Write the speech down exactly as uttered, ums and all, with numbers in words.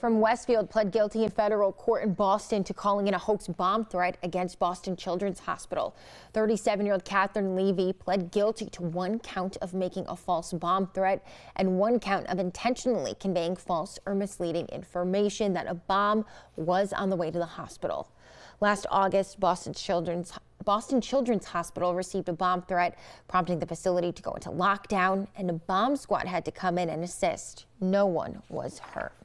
From Westfield pled guilty in federal court in Boston to calling in a hoax bomb threat against Boston Children's Hospital. thirty-seven-year-old Catherine Levy pled guilty to one count of making a false bomb threat and one count of intentionally conveying false or misleading information that a bomb was on the way to the hospital. Last August, Boston Children's Boston Children's Hospital received a bomb threat, prompting the facility to go into lockdown, and a bomb squad had to come in and assist. No one was hurt.